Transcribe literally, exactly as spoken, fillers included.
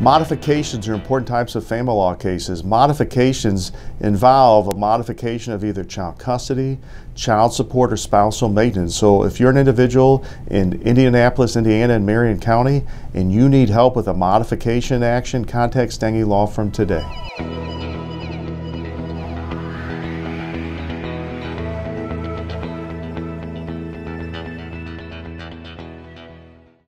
Modifications are important types of family law cases. Modifications involve a modification of either child custody, child support, or spousal maintenance. So if you're an individual in Indianapolis, Indiana, and Marion County, and you need help with a modification action, contact Stange Law Firm today.